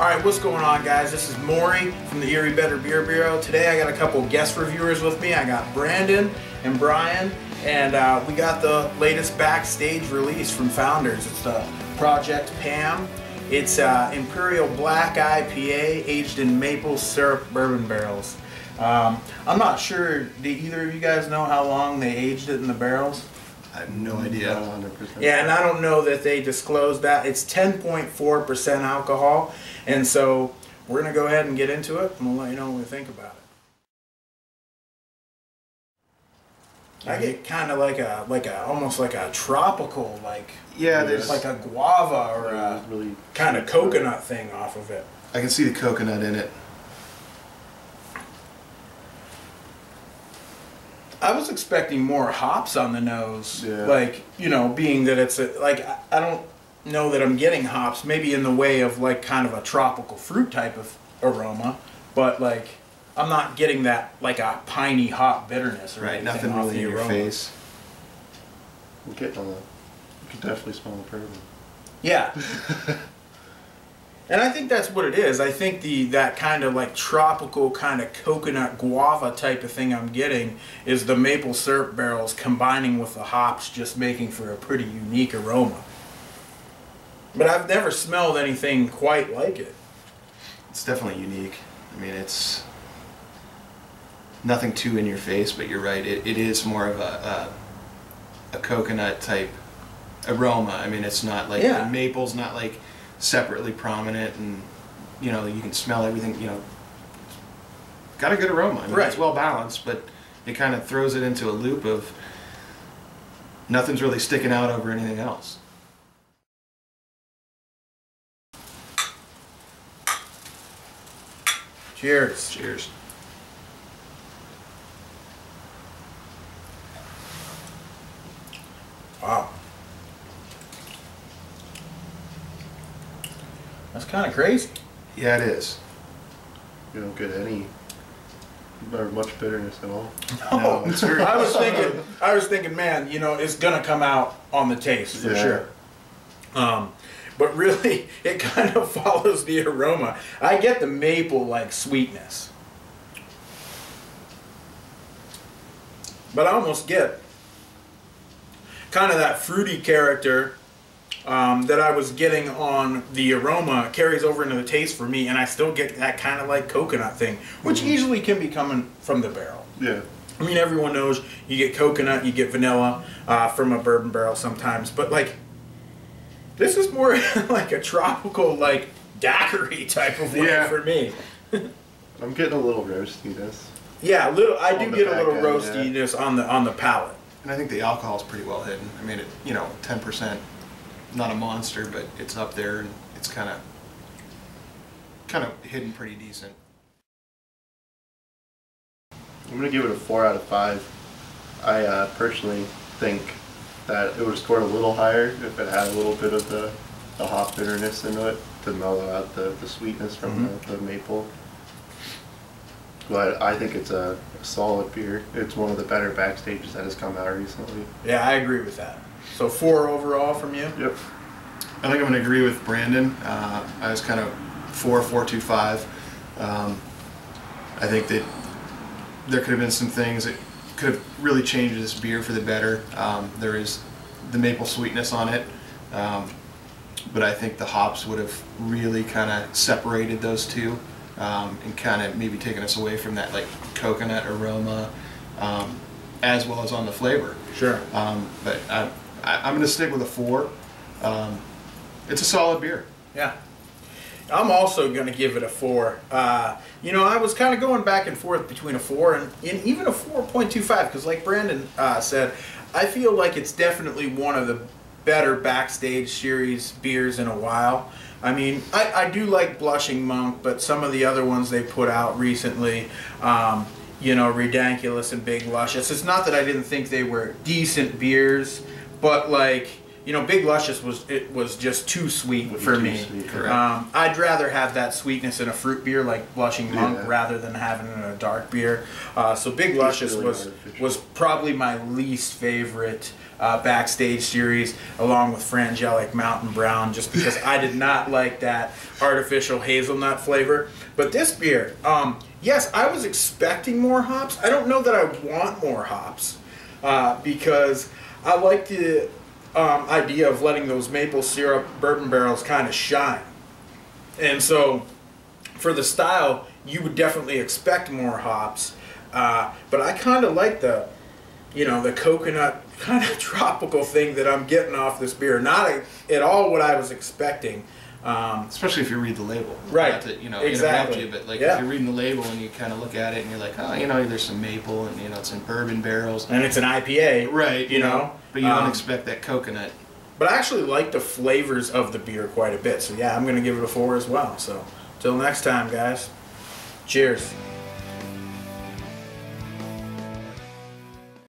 Alright, what's going on, guys? This is Maury from the Erie Better Beer Bureau. Today I got a couple guest reviewers with me. I got Brandon and Brian, and we got the latest backstage release from Founders. It's the Project PAM. It's Imperial Black IPA aged in maple syrup bourbon barrels. I'm not sure, do either of you guys know how long they aged it in the barrels? I have no idea. 100%. Yeah, and I don't know that they disclosed that. It's 10.4% alcohol, and so we're going to go ahead and get into it, and we'll let you know what we think about it. I get kind of almost like a tropical, there's like a guava or a really kind of coconut thing off of it. I can see the coconut in it. I was expecting more hops on the nose, yeah. Being that it's I don't know that I'm getting hops, maybe in the way of kind of a tropical fruit type of aroma, but I'm not getting that a piney hop bitterness or anything. Nothing really in your face. We're getting a lot. You can definitely smell the bourbon. Yeah. And I think that's what it is. I think that kind of tropical kind of coconut guava type of thing I'm getting is the maple syrup barrels combining with the hops, just making for a pretty unique aroma. But I've never smelled anything quite like it. It's definitely unique. I mean, it's nothing too in your face, but you're right. It is more of a coconut type aroma. I mean, it's not like, yeah, the maple's not separately prominent, and you can smell everything. Got a good aroma. I mean, right. It's well balanced, but it kind of throws it into a loop of nothing's really sticking out over anything else. Cheers. Cheers. Wow. That's kind of crazy. Yeah, it is. You don't get any, or much bitterness at all. No, no. I was thinking, man, it's gonna come out on the taste for, yeah, sure. But really, it kind of follows the aroma. I get the maple sweetness, but I almost get kind of that fruity character that I was getting on the aroma carries over into the taste for me, and I still get that kind of coconut thing, which, mm-hmm, easily can be coming from the barrel. Yeah. I mean, everyone knows you get coconut, you get vanilla from a bourbon barrel sometimes, but this is more a tropical daiquiri type of way, yeah, for me. I'm getting a little roastiness. Yeah, I do get a little roastiness, yeah, on the palate. And I think the alcohol is pretty well hidden. I mean, 10%. Not a monster, but it's up there, and it's kind of hidden pretty decent. I'm gonna give it a 4 out of 5. I personally think that it would have scored a little higher if it had a little bit of the hop bitterness into it to mellow out the sweetness from, mm-hmm, the maple. But I think it's a solid beer. It's one of the better backstages that has come out recently. Yeah, I agree with that. So 4 overall from you? Yep. I think I'm going to agree with Brandon. I was kind of 4.25. I think that there could have been some things that could have really changed this beer for the better. There is the maple sweetness on it, but I think the hops would have really kind of separated those two, and kind of maybe taken us away from that coconut aroma, as well as on the flavor. Sure. But I'm going to stick with a 4. It's a solid beer. Yeah. I'm also going to give it a 4. I was kind of going back and forth between a 4 and even a 4.25, because like Brandon said, I feel like it's definitely one of the better backstage series beers in a while. I mean, I do like Blushing Monk, but some of the other ones they put out recently, Redanculous and Big Luscious. It's not that I didn't think they were decent beers, but you know, Big Luscious was just too sweet for me. Sweet, I'd rather have that sweetness in a fruit beer like Blushing Monk rather than having it in a dark beer. So Big Luscious really was probably my least favorite Backstage Series, along with Frangelic Mountain Brown, just because I did not like that artificial hazelnut flavor. But this beer, yes, I was expecting more hops. I don't know that I want more hops because I like to... idea of letting those maple syrup bourbon barrels kind of shine. And so for the style, you would definitely expect more hops, but I kind of like the, you know, the coconut kind of tropical thing that I'm getting off this beer. Not at all what I was expecting. Especially if you read the label. Right. Not to, you know, exactly. Interrupt you, but like if you're reading the label and you kind of look at it and you're like, oh, you know, there's some maple and, you know, it's in bourbon barrels. And it's an IPA. Right. You know? But you don't expect that coconut. But I actually like the flavors of the beer quite a bit. So yeah, I'm going to give it a 4 as well. So till next time, guys. Cheers.